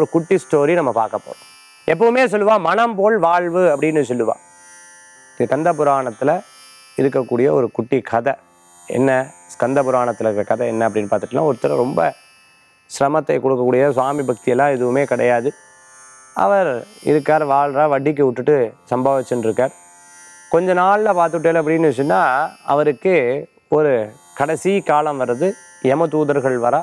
ஒரு குட்டி ஸ்டோரி நம்ம பார்க்க போறோம். எப்பவுமே சொல்லுவா மனம் போல் வாழ்வு அப்படினு சொல்லுவா. ஸ்கந்த புராணத்துல இருக்கக்கூடிய ஒரு குட்டி கதை என்ன, ஸ்கந்த புராணத்துல இருக்கிற கதை என்ன அப்படினு பார்த்துட்டலாம். ஒருத்தர் ரொம்ப சிரமத்தை கொடுக்கக்கூடிய சுவாமி பக்தியெல்லாம் எதுவுமே கிடையாது. அவர் இருக்கார், வாழ்றா, வட்டிக்கு விட்டுட்டு சம்பாதிச்சுட்டு இருக்கார். கொஞ்ச நாளில் பார்த்துட்டேன் அப்படின்னு சொன்னால் அவருக்கு ஒரு கடைசி காலம் வருது, யம தூதர்கள் வர.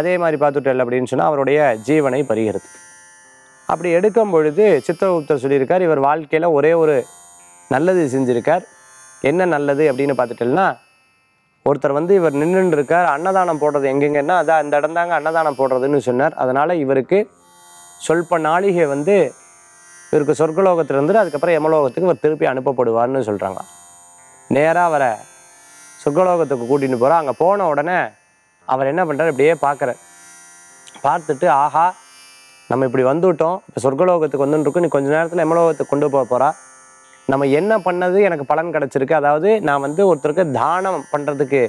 அதே மாதிரி பார்த்துட்டேன் அப்படின்னு சொன்னால் அவருடைய ஜீவனை பறிகிறது. அப்படி எடுக்கும் பொழுது சித்திரகுப்தர் சொல்லியிருக்கார், இவர் வாழ்க்கையில் ஒரே ஒரு நல்லது செஞ்சுருக்கார். என்ன நல்லது அப்படின்னு பார்த்துட்டேன்னா, ஒருத்தர் இவர் நின்றுன்னு இருக்கார், அன்னதானம் போடுறது எங்கெங்கன்னா அதான் அந்த இடம் தாங்க அன்னதானம் போடுறதுன்னு சொன்னார். அதனால் இவருக்கு சொல்ப நாளிகை இவருக்கு சொர்க்கலோகத்தில் இருந்துட்டு அதுக்கப்புறம் யமலோகத்துக்கு இவர் திருப்பி அனுப்பப்படுவார்னு சொல்கிறாங்க. நேராக அவரை சொர்க்கலோகத்துக்கு கூட்டின்னு போகிறோம். அங்கே போன உடனே அவர் என்ன பண்ணுறார், இப்படியே பார்த்துட்டு ஆஹா நம்ம இப்படி வந்துவிட்டோம், இப்போ சொர்க்கலோகத்துக்கு வந்துட்டுருக்கோம், நீ கொஞ்சம் நேரத்தில் யமலோகத்துக்கு கொண்டு போக போகிறா, நம்ம என்ன பண்ணது எனக்கு பலன் கிடச்சிருக்கு. அதாவது நான் ஒருத்தருக்கு தானம் பண்ணுறதுக்கு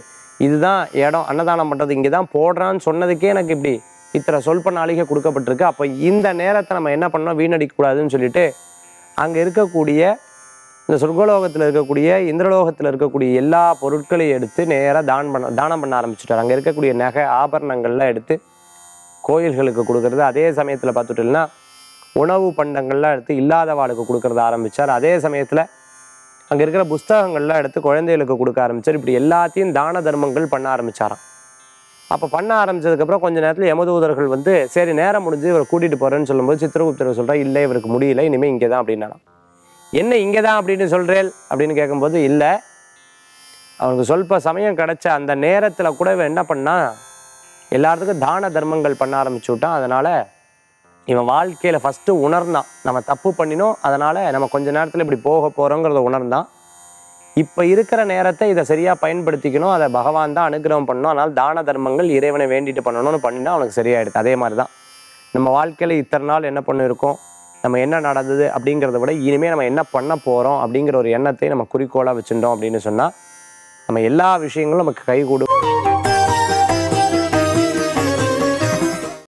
இதுதான் இடம், அன்னதானம் பண்ணுறது இங்கே தான் போடுறான்னு சொன்னதுக்கே எனக்கு இப்படி இத்தனை சொல்ப நாளிகை கொடுக்கப்பட்டிருக்கு. அப்போ இந்த நேரத்தை நம்ம என்ன பண்ணோம், வீணடிக்கக்கூடாதுன்னு சொல்லிட்டு அங்கே இருக்கக்கூடிய இந்த சொர்க்கலோகத்தில் இருக்கக்கூடிய இந்திரலோகத்தில் இருக்கக்கூடிய எல்லா பொருட்களையும் எடுத்து நேராக தானம் பண்ண ஆரம்பிச்சுட்டார். அங்கே இருக்கக்கூடிய நகை ஆபரணங்கள்லாம் எடுத்து கோயில்களுக்கு கொடுக்கறது. அதே சமயத்தில் பார்த்துட்டோம்னா உணவு பண்டங்கள்லாம் எடுத்து இல்லாதவாளுக்கு கொடுக்கறது ஆரம்பித்தார். அதே சமயத்தில் அங்கே இருக்கிற புஸ்தகங்கள்லாம் எடுத்து குழந்தைகளுக்கு கொடுக்க ஆரம்பித்தார். இப்படி எல்லாத்தையும் தான தர்மங்கள் பண்ண ஆரம்பித்தாராம். அப்போ பண்ண ஆரம்பித்ததுக்கப்புறம் கொஞ்சம் நேரத்தில் யமதூதர்கள் சரி நேரம் முடிஞ்சு இவரை கூட்டிகிட்டு போகிறேன்னு சொல்லும்போது சித்திரகுப்தர் சொல்கிறா, இல்லை இவருக்கு முடியல, இனிமேல் இங்கே தான் அப்படின்னா. என்ன இங்கே தான் அப்படின்னு சொல்கிறேன் அப்படின்னு கேட்கும்போது, இல்லை அவனுக்கு சொல்ப சமயம் கிடச்ச அந்த நேரத்தில் கூட இவன் என்ன பண்ணா எல்லாத்துக்கும் தான தர்மங்கள் பண்ண ஆரம்பிச்சு விட்டான். அதனால் இவன் வாழ்க்கையில் ஃபஸ்ட்டு உணர்ந்தான், நம்ம தப்பு பண்ணினோம், அதனால் நம்ம கொஞ்சம் நேரத்தில் இப்படி போக போகிறோங்கிறத உணர்ந்தான். இப்போ இருக்கிற நேரத்தை இதை சரியாக பயன்படுத்திக்கணும், அதை பகவான் தான் அனுகிரகம் பண்ணணும், அதனால் தான தர்மங்கள் இறைவனை வேண்டிட்டு பண்ணணும்னு பண்ணினா அவனுக்கு சரியாயிடுது. அதே மாதிரி தான் நம்ம வாழ்க்கையில் இத்தனை நாள் என்ன பண்ணியிருக்கோம், நம்ம என்ன நடந்தது அப்படிங்கிறத விட இனிமேல் நம்ம என்ன பண்ண போகிறோம் அப்படிங்கிற ஒரு எண்ணத்தை நம்ம குறிக்கோளாக வச்சுட்டோம் அப்படின்னு சொன்னால் நம்ம எல்லா விஷயங்களும் நமக்கு கை கூடும்.